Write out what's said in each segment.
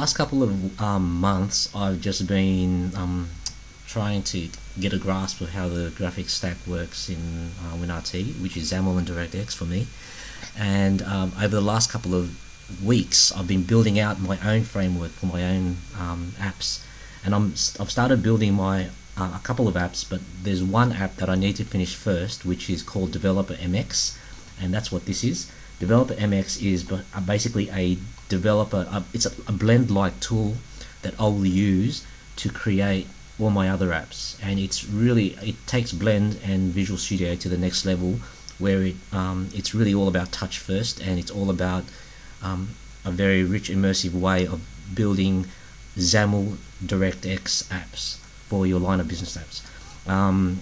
past couple of months, I've just been trying to get a grasp of how the graphics stack works in WinRT, which is XAML and DirectX for me. And over the last couple of weeks, I've been building out my own framework for my own apps. And I've started building my a couple of apps, but there's one app that I need to finish first, which is called Developer MX, and that's what this is. Developer MX is basically a developer, it's a Blend-like tool that I'll use to create all my other apps, and it's really, it takes Blend and Visual Studio to the next level, where it it's really all about touch first, and it's all about a very rich, immersive way of building XAML DirectX apps for your line of business apps, and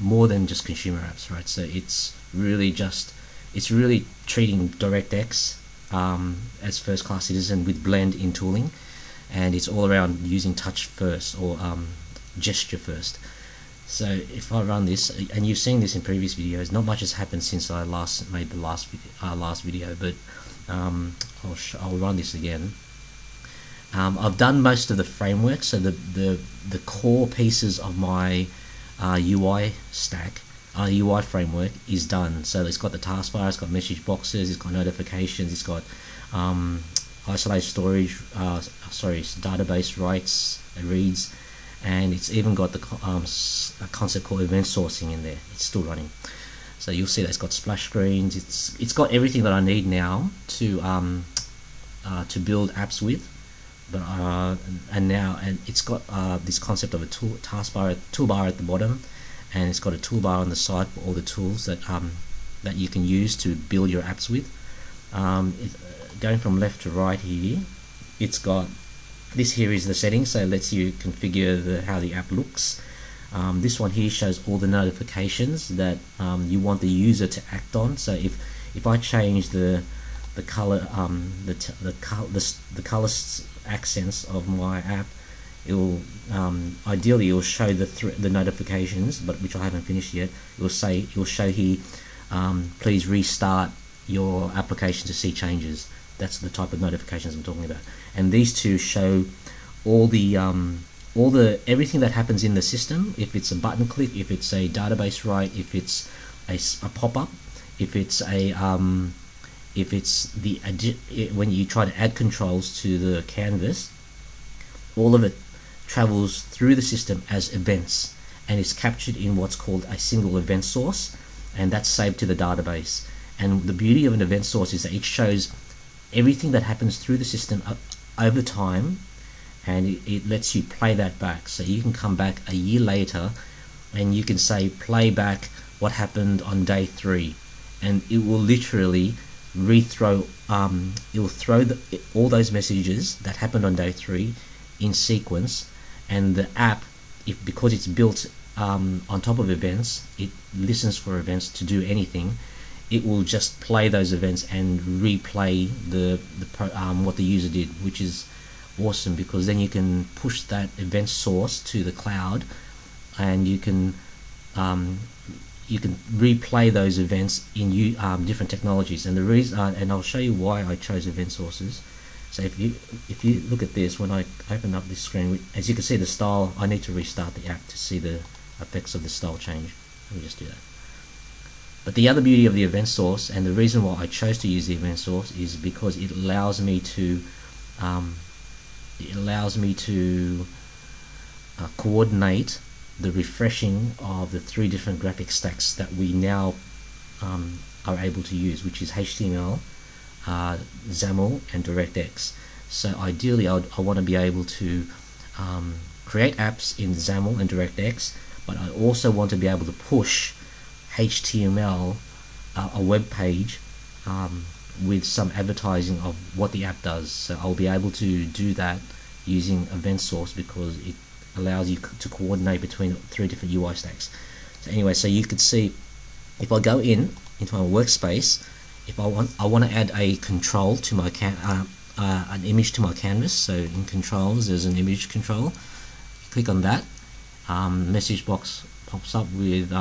more than just consumer apps, right? So it's really treating DirectX as first-class citizen with Blend in tooling, and it's all around using touch first, or gesture first. So if I run this, and you've seen this in previous videos, not much has happened since I last made the last video, but I'll run this again. I've done most of the framework, so the core pieces of my UI stack, UI framework is done. So it's got the taskbar, it's got message boxes, it's got notifications, it's got isolated storage, database writes, reads, and it's even got the concept called event sourcing in there. It's still running. So you'll see that it's got splash screens. It's got everything that I need now to build apps with. But and it's got this concept of a toolbar at the bottom, and it's got a toolbar on the side for all the tools that that you can use to build your apps with. Going from left to right here, it's got this here is the settings, so it lets you configure how the app looks. This one here shows all the notifications that you want the user to act on. So if I change the color the color accents of my app, it'll ideally it'll show the notifications, but which I haven't finished yet. It'll show here, please restart your application to see changes. That's the type of notifications I'm talking about. And these two show everything that happens in the system. If it's a button click, if it's a database write, if it's a pop up, if it's a if it's when you try to add controls to the canvas, all of it travels through the system as events, and is captured in what's called a single event source, and that's saved to the database. And the beauty of an event source is that it shows everything that happens through the system over time, and it lets you play that back. So you can come back a year later and you can say, play back what happened on day 3, and it will literally throw all those messages that happened on day 3 in sequence. And the app, because it's built on top of events, it listens for events to do anything. It will just play those events and replay what the user did, which is awesome, because then you can push that event source to the cloud, and you can replay those events in different technologies. And the reason, and I'll show you why I chose event sources. So if you look at this, when I open up this screen, as you can see the style, I need to restart the app to see the effects of the style change. Let me just do that. But the other beauty of the event source, and the reason why I chose to use the event source, is because it allows me to coordinate the refreshing of the 3 different graphic stacks that we now are able to use, which is HTML, XAML and DirectX. So ideally I want to be able to create apps in XAML and DirectX, but I also want to be able to push HTML, a web page, with some advertising of what the app does. So I'll be able to do that using event source, because it allows you to coordinate between 3 different UI stacks. So anyway, so you could see, if I go into my workspace, if I want to add a control to my an image to my canvas. So in controls, there's an image control. Click on that. Message box pops up with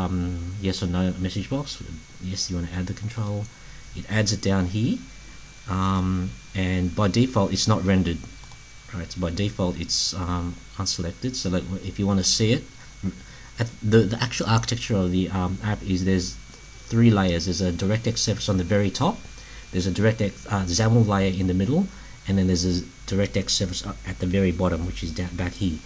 yes or no message box. Yes, you want to add the control. It adds it down here, and by default, it's not rendered. right? By default, it's unselected. So, like, if you want to see it, the actual architecture of the app is there's three layers. There's a DirectX surface on the very top. There's a DirectX XAML layer in the middle, and then there's a DirectX surface at the very bottom, which is down back here.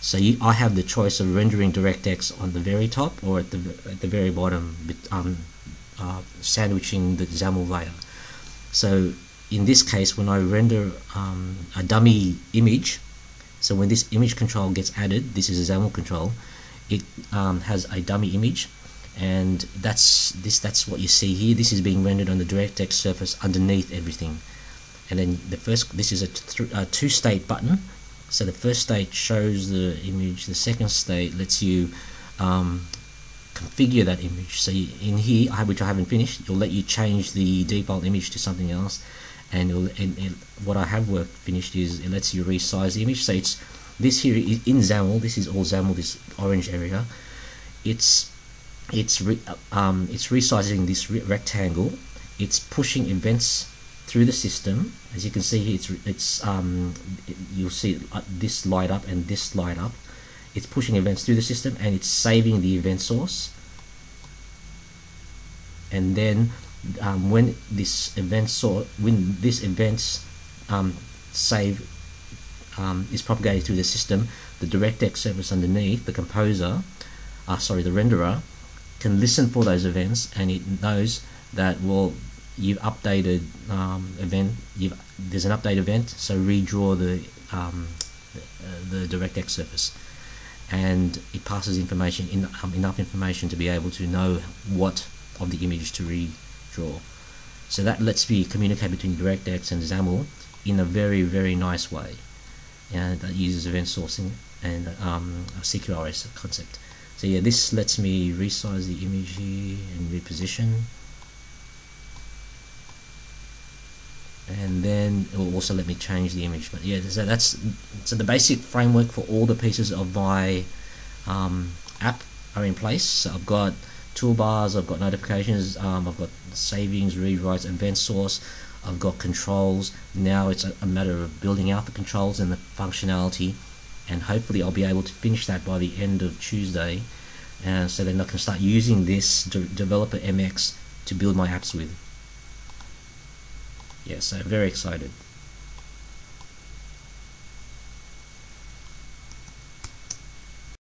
So I have the choice of rendering DirectX on the very top or at the very bottom, sandwiching the XAML layer. So in this case, when I render a dummy image, so when this image control gets added, this is a XAML control, it has a dummy image, and that's what you see here. This is being rendered on the DirectX surface underneath everything. And then the first, this is a two-state button. So the first state shows the image. The second state lets you configure that image. So in here, which I haven't finished, it'll let you change the default image to something else. And what I have finished is it lets you resize the image. So it's this here is in XAML. This is all XAML. This orange area, it's resizing this rectangle. It's pushing events through the system. As you can see here, you'll see this light up and this light up. It's pushing events through the system, and it's saving the event source. And then when this event is propagated through the system, the DirectX service underneath, the composer, the renderer, can listen for those events, and it knows that, well, you've updated event. There's an update event, so redraw the DirectX surface, and it passes information enough information to be able to know what of the image to redraw. So that lets me communicate between DirectX and XAML in a very, very nice way, and that uses event sourcing and a CQRS concept. So yeah, this lets me resize the image here and reposition. And then it will also let me change the image. But yeah, so that's the basic framework for all the pieces of my app are in place. So I've got toolbars, I've got notifications, I've got savings, rewrites, event source, I've got controls. Now it's a matter of building out the controls and the functionality, and hopefully I'll be able to finish that by the end of Tuesday, and so then I can start using this Developer MX to build my apps with. Yeah, so very excited.